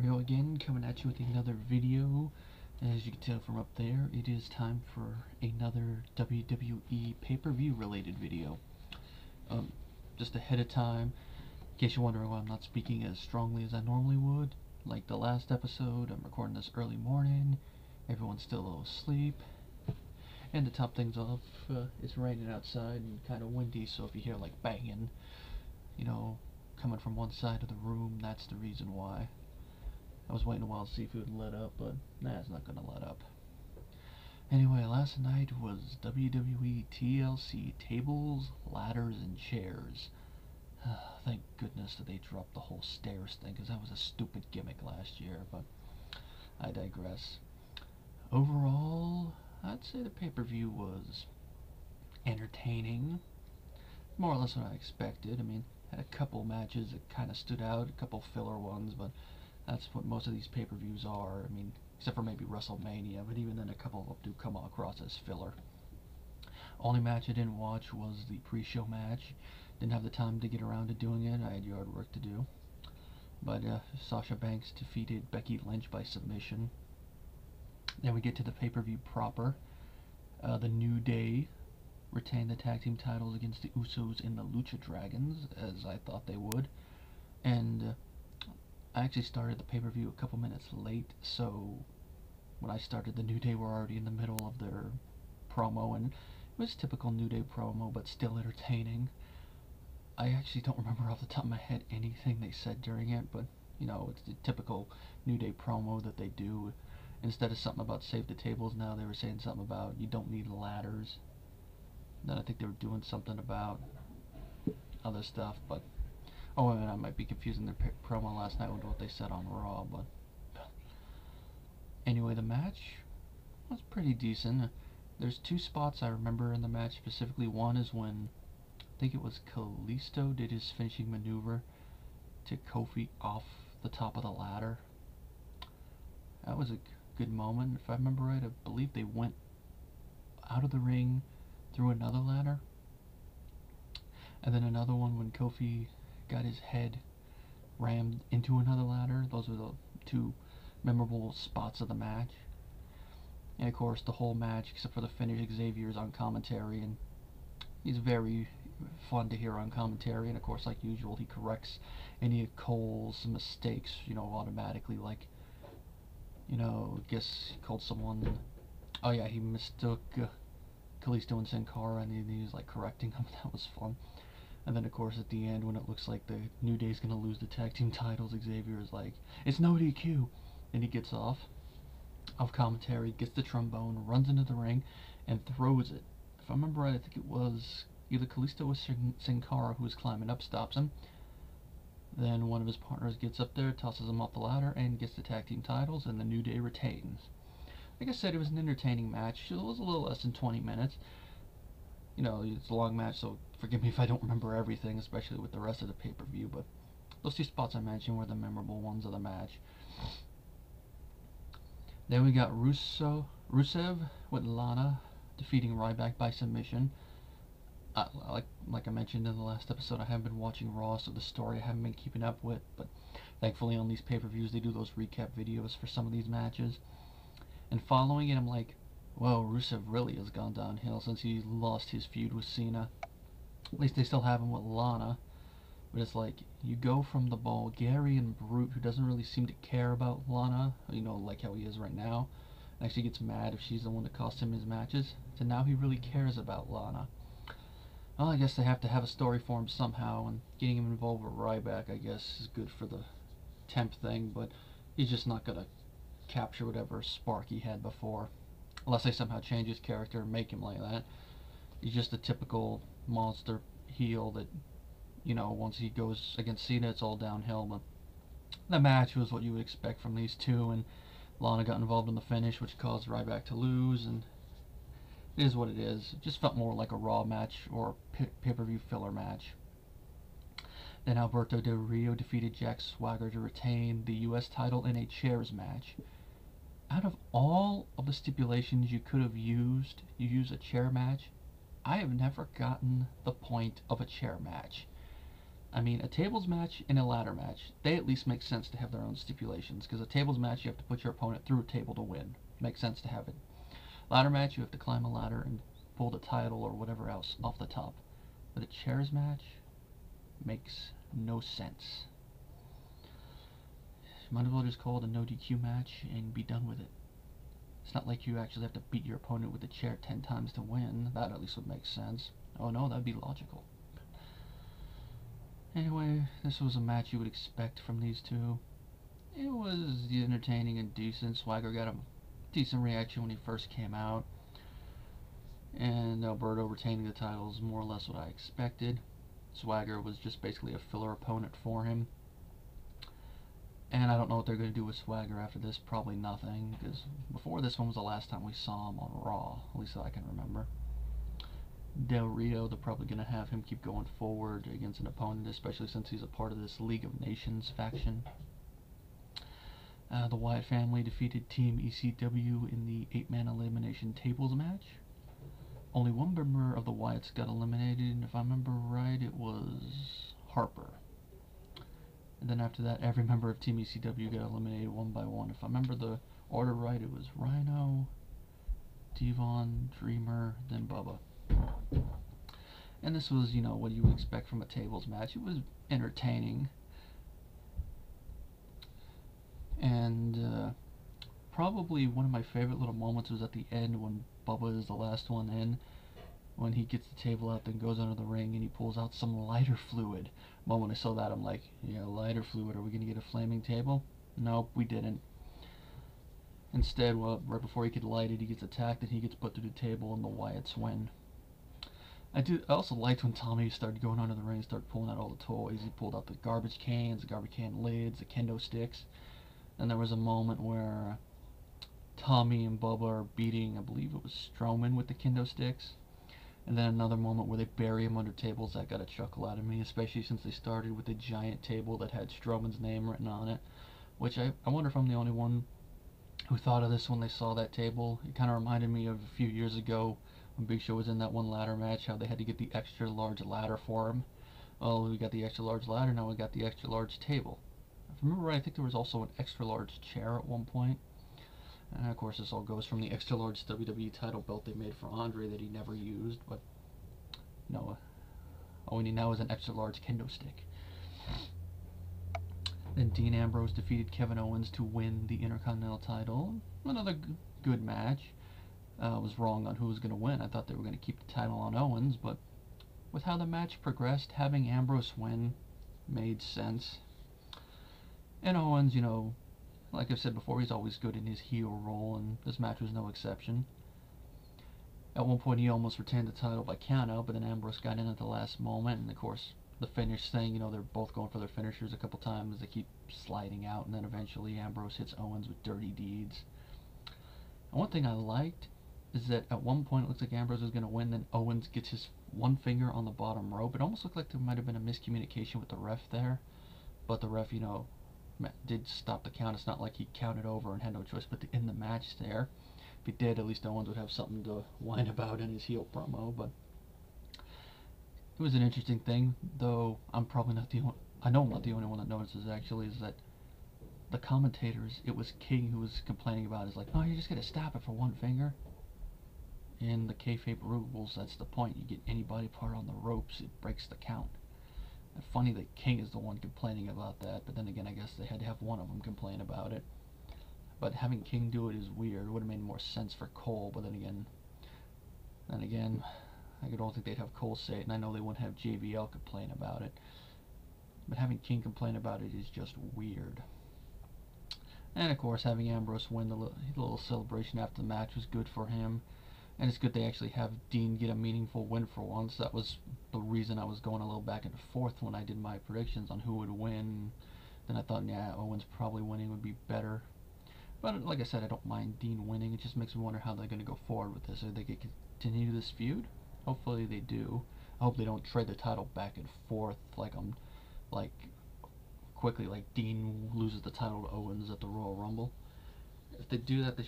Dario again, coming at you with another video. As you can tell from up there, it is time for another WWE pay-per-view related video. Just ahead of time, in case you're wondering why I'm not speaking as strongly as I normally would, like the last episode, I'm recording this early morning, everyone's still asleep, and to top things off, it's raining outside and kind of windy, so if you hear like banging, you know, coming from one side of the room, that's the reason why. I was waiting a while to see if it would let up, but nah, it's not gonna let up. Anyway, last night was WWE TLC Tables, Ladders, and Chairs. Thank goodness that they dropped the whole stairs thing, because that was a stupid gimmick last year, but I digress. Overall, I'd say the pay-per-view was entertaining. More or less what I expected. I mean, had a couple matches that kind of stood out, a couple filler ones, but that's what most of these pay-per-views are. I mean, except for maybe WrestleMania, but even then a couple of them do come across as filler. Only match I didn't watch was the pre-show match. Didn't have the time to get around to doing it. I had yard work to do. But Sasha Banks defeated Becky Lynch by submission. Then we get to the pay-per-view proper. The New Day retained the tag team titles against the Usos and the Lucha Dragons, as I thought they would. And I actually started the pay-per-view a couple minutes late, so when I started, the New Day were already in the middle of their promo, and it was typical New Day promo, but still entertaining. I actually don't remember off the top of my head anything they said during it, but, you know, it's the typical New Day promo that they do. Instead of something about save the tables, now they were saying something about you don't need ladders. Then I think they were doing something about other stuff, but oh, and I might be confusing their promo last night with what they said on Raw, but anyway, the match was pretty decent. There's two spots I remember in the match specifically. One is when I think it was Kalisto did his finishing maneuver to Kofi off the top of the ladder. That was a good moment. If I remember right, I believe they went out of the ring through another ladder, and then another one when Kofi got his head rammed into another ladder. Those were the two memorable spots of the match. And of course, the whole match, except for the finish, Xavier's on commentary, and he's very fun to hear on commentary. And of course, like usual, he corrects any of Cole's mistakes, you know, automatically. Like, you know, I guess he called someone, oh yeah, he mistook Kalisto and Sin Cara, and he was like correcting him. That was fun. And then of course at the end, when it looks like the New Day's gonna lose the tag team titles, Xavier is like, it's no DQ, and he gets off of commentary, gets the trombone, runs into the ring, and throws it. If I remember right, I think it was either Kalisto or Sin Cara who was climbing up, stops him. Then one of his partners gets up there, tosses him off the ladder, and gets the tag team titles, and the New Day retains. Like I said, it was an entertaining match. It was a little less than 20 minutes. You know, it's a long match, so forgive me if I don't remember everything, especially with the rest of the pay-per-view, but those two spots I mentioned were the memorable ones of the match. Then we got Rusev with Lana defeating Ryback by submission. Like I mentioned in the last episode, I haven't been watching Raw, so the story I haven't been keeping up with, but thankfully on these pay-per-views they do those recap videos for some of these matches. And following it, I'm like, whoa, Rusev really has gone downhill since he lost his feud with Cena. At least they still have him with Lana, but it's like, you go from the Bulgarian brute who doesn't really seem to care about Lana, you know, like how he is right now, and actually gets mad if she's the one that cost him his matches, to now he really cares about Lana. Well, I guess they have to have a story for him somehow, and getting him involved with Ryback, I guess, is good for the temp thing, but he's just not gonna capture whatever spark he had before, unless they somehow change his character and make him like that. He's just a typical monster heel that, you know, once he goes against Cena, it's all downhill. But the match was what you would expect from these two, and Lana got involved in the finish, which caused Ryback to lose, and it is what it is. It just felt more like a Raw match or a pay-per-view filler match. Then Alberto Del Rio defeated Jack Swagger to retain the U.S. title in a chairs match. Out of all of the stipulations you could have used, you use a chair match. I have never gotten the point of a chair match. I mean, a tables match and a ladder match, they at least make sense to have their own stipulations, because a tables match, you have to put your opponent through a table to win. Makes sense to have it. Ladder match, you have to climb a ladder and pull the title or whatever else off the top. But a chairs match makes no sense. You might as well just call it a no DQ match and be done with it. It's not like you actually have to beat your opponent with a chair 10 times to win. That at least would make sense. Oh no, that'd be logical. Anyway, this was a match you would expect from these two. It was entertaining and decent. Swagger got a decent reaction when he first came out. And Alberto retaining the title is more or less what I expected. Swagger was just basically a filler opponent for him. And I don't know what they're going to do with Swagger after this. Probably nothing, because before this one was the last time we saw him on Raw, at least that I can remember. Del Rio, they're probably going to have him keep going forward against an opponent, especially since he's a part of this League of Nations faction. The Wyatt family defeated Team ECW in the 8-man elimination tables match. Only one member of the Wyatts got eliminated, and if I remember right, it was Harper. And then after that, every member of Team ECW got eliminated one by one. If I remember the order right, it was Rhino, Devon, Dreamer, then Bubba. And this was, you know, what you would expect from a tables match. It was entertaining. And probably one of my favorite little moments was at the end when Bubba is the last one in. When he gets the table out, then goes under the ring and he pulls out some lighter fluid. Well, when I saw that, I'm like, yeah, lighter fluid. Are we going to get a flaming table? Nope, we didn't. Instead, well, right before he could light it, he gets attacked and he gets put through the table and the Wyatts win. I also liked when Tommy started going under the ring and started pulling out all the toys. He pulled out the garbage cans, the garbage can lids, the kendo sticks. And there was a moment where Tommy and Bubba are beating, I believe it was Strowman with the kendo sticks. And then another moment where they bury him under tables, that got a chuckle out of me, especially since they started with a giant table that had Strowman's name written on it. Which I wonder if I'm the only one who thought of this when they saw that table. It kind of reminded me of a few years ago when Big Show was in that one ladder match, how they had to get the extra large ladder for him. Well, we got the extra large ladder, now we got the extra large table. If I remember right, I think there was also an extra large chair at one point. And of course this all goes from the extra large WWE title belt they made for Andre that he never used, but no, all we need now is an extra large kendo stick. Then Dean Ambrose defeated Kevin Owens to win the Intercontinental title. Another good match. I was wrong on who was going to win. I thought they were going to keep the title on Owens, but with how the match progressed, having Ambrose win made sense. And Owens, you know, like I've said before, he's always good in his heel role, and this match was no exception. At one point, he almost retained the title by countout, but then Ambrose got in at the last moment, and of course, the finish thing, you know, they're both going for their finishers a couple times, they keep sliding out, and then eventually Ambrose hits Owens with dirty deeds. And one thing I liked is that at one point, it looks like Ambrose was going to win, then Owens gets his one finger on the bottom rope. It almost looked like there might have been a miscommunication with the ref there, but the ref, you know, did stop the count. It's not like he counted over and had no choice but to end the match there. If he did, at least Owens would have something to whine about in his heel promo, but it was an interesting thing, though I'm probably not the only, I know I'm not the only one that notices actually, is that the commentators, it was King who was complaining about it. It's like, oh, you're just going to stop it for one finger? In the kayfabe rules, that's the point. You get any body part on the ropes, it breaks the count. Funny that King is the one complaining about that, but then again, I guess they had to have one of them complain about it. But having King do it is weird. It would have made more sense for Cole, but then again, I don't think they'd have Cole say it, and I know they wouldn't have JBL complain about it. But having King complain about it is just weird. And of course, having Ambrose win, the little celebration after the match was good for him. And it's good they actually have Dean get a meaningful win for once. That was the reason I was going a little back and forth when I did my predictions on who would win. Then I thought, yeah, Owens probably winning would be better. But like I said, I don't mind Dean winning. It just makes me wonder how they're going to go forward with this. Are they going to continue this feud? Hopefully they do. I hope they don't trade the title back and forth like Dean loses the title to Owens at the Royal Rumble. If they do that, they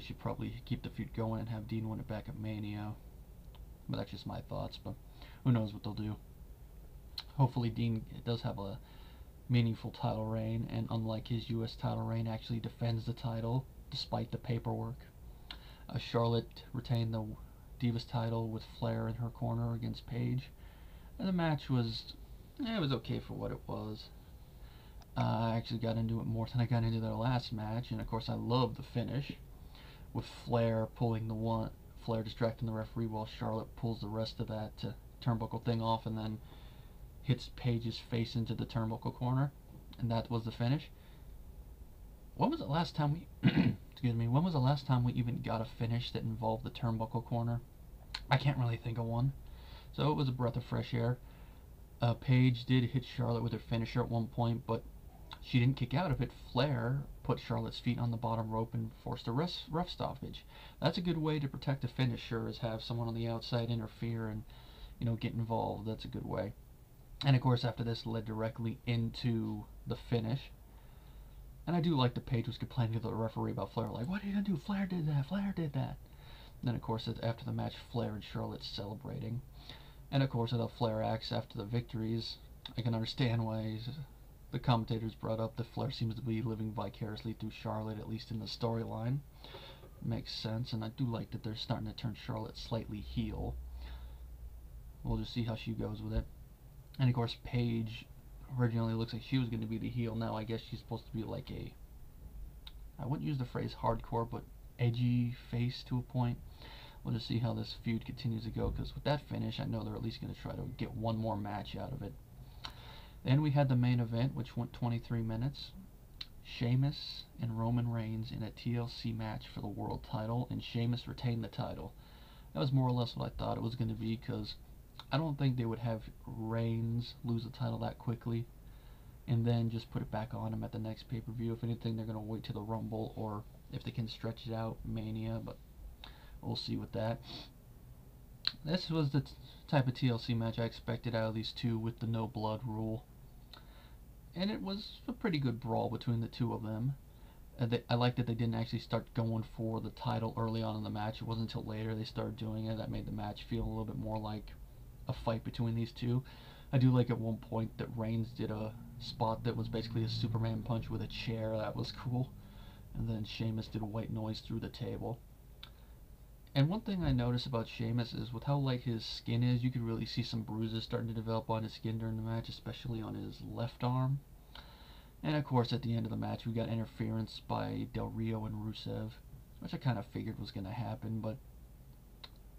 should probably keep the feud going and have Dean win it back at Mania. But that's just my thoughts, but who knows what they'll do. Hopefully Dean does have a meaningful title reign, and unlike his U.S. title reign, actually defends the title despite the paperwork. Charlotte retained the Divas title with Flair in her corner against Paige, and the match was, it was okay for what it was. I actually got into it more than I got into their last match, and of course I love the finish with Flair pulling the one, Flair distracting the referee while Charlotte pulls the rest of that turnbuckle thing off and then hits Paige's face into the turnbuckle corner, and that was the finish. When was the last time we excuse me, when was the last time we even got a finish that involved the turnbuckle corner? I can't really think of one. So it was a breath of fresh air. Paige did hit Charlotte with her finisher at one point, but she didn't kick out of it. Flair put Charlotte's feet on the bottom rope and forced a ref stoppage. That's a good way to protect a finisher, is have someone on the outside interfere and, you know, get involved. That's a good way. And of course after this led directly into the finish. And I do like that Paige was complaining to the referee about Flair, like, what are you gonna do? Flair did that, Flair did that. And then of course after the match, Flair and Charlotte celebrating. And of course the Flair acts after the victories. I can understand why the commentators brought up that Flair seems to be living vicariously through Charlotte, at least in the storyline. Makes sense, and I do like that they're starting to turn Charlotte slightly heel. We'll just see how she goes with it. And of course Paige originally looks like she was going to be the heel. Now I guess she's supposed to be like a, I wouldn't use the phrase hardcore, but edgy face to a point. We'll just see how this feud continues to go, because with that finish I know they're at least going to try to get one more match out of it. Then we had the main event, which went 23 minutes. Sheamus and Roman Reigns in a TLC match for the world title, and Sheamus retained the title. That was more or less what I thought it was going to be, because I don't think they would have Reigns lose the title that quickly and then just put it back on him at the next pay-per-view. If anything, they're going to wait till the Rumble, or if they can stretch it out, Mania, but we'll see with that. This was the type of TLC match I expected out of these two, with the no blood rule. And it was a pretty good brawl between the two of them. I like that they didn't actually start going for the title early on in the match. It wasn't until later they started doing it. That made the match feel a little bit more like a fight between these two. I do like at one point that Reigns did a spot that was basically a Superman punch with a chair. That was cool. And then Sheamus did a white noise through the table. And one thing I noticed about Sheamus is with how light his skin is, you could really see some bruises starting to develop on his skin during the match, especially on his left arm. And of course at the end of the match we got interference by Del Rio and Rusev, which I kind of figured was going to happen, but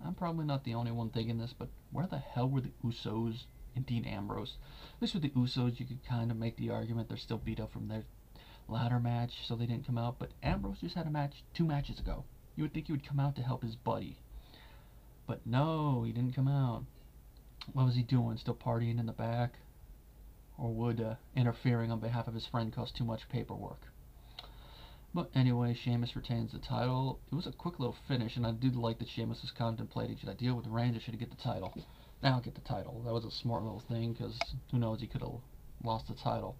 I'm probably not the only one thinking this, but where the hell were the Usos and Dean Ambrose? At least with the Usos, you could kind of make the argument they're still beat up from their ladder match, so they didn't come out. But Ambrose just had a match 2 matches ago. You would think he would come out to help his buddy. But no, he didn't come out. What was he doing? Still partying in the back? Or would interfering on behalf of his friend cause too much paperwork? But anyway, Sheamus retains the title. It was a quick little finish, and I did like that Sheamus was contemplating, should I deal with Reigns or should I get the title? Now get the title. That was a smart little thing, because who knows, he could have lost the title.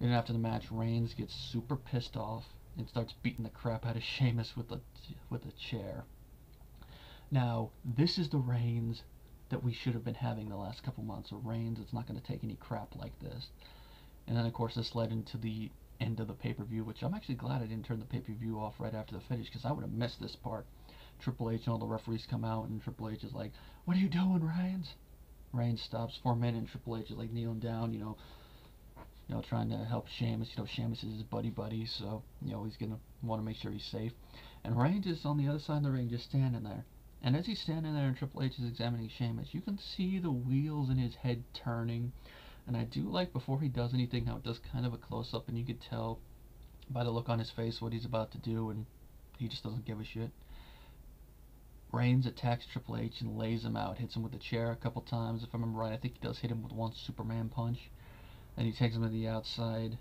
And after the match, Reigns gets super pissed off and starts beating the crap out of Sheamus with a chair. Now, this is the Reigns that we should have been having the last couple months. A Reigns that's not going to take any crap like this. And then, of course, this led into the end of the pay-per-view, which I'm actually glad I didn't turn the pay-per-view off right after the finish, because I would have missed this part. Triple H and all the referees come out, and Triple H is like, what are you doing, Reigns? Reigns stops for a minute, and Triple H is like kneeling down, you know, trying to help Sheamus. You know, Sheamus is his buddy, so, you know, he's going to want to make sure he's safe. And Reigns is on the other side of the ring, just standing there. And as he's standing there and Triple H is examining Sheamus, you can see the wheels in his head turning. And I do like, before he does anything, how it does kind of a close-up, and you could tell by the look on his face what he's about to do, and he just doesn't give a shit. Reigns attacks Triple H and lays him out, hits him with a chair a couple times. If I remember right, I think he does hit him with one Superman punch. Then he takes him to the outside,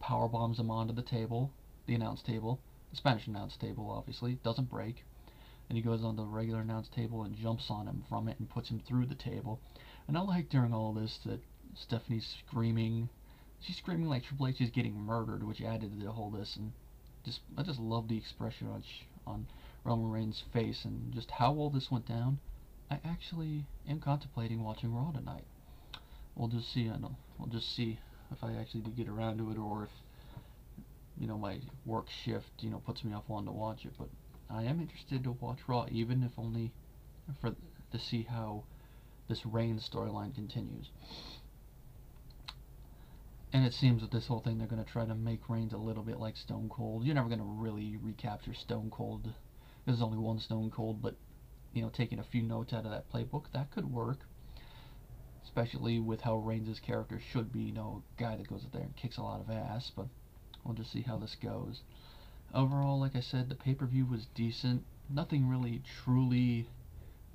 power bombs him onto the table, the announce table, the Spanish announce table, obviously, doesn't break. And he goes on the regular announce table and jumps on him from it and puts him through the table. And I like during all this that Stephanie's screaming. She's screaming like Triple H is getting murdered, which added to the whole this. And I just love the expression on Roman Reigns' face and just how all this went down. I actually am contemplating watching Raw tonight. We'll just see. We'll just see if I actually do get around to it, or if my work shift puts me off wanting to watch it. But I am interested to watch Raw, even if only for to see how this Reigns storyline continues. And it seems with this whole thing, they're going to try to make Reigns a little bit like Stone Cold. You're never going to really recapture Stone Cold. There's only one Stone Cold, but taking a few notes out of that playbook, that could work. Especially with how Reigns' character should be, a guy that goes up there and kicks a lot of ass. But we'll just see how this goes. Overall, like I said, the pay-per-view was decent. Nothing really truly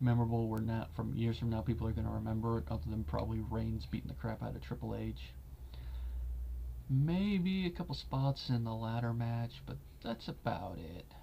memorable. We're not, from years from now, people are going to remember it, other than probably Reigns beating the crap out of Triple H. Maybe a couple spots in the ladder match, but that's about it.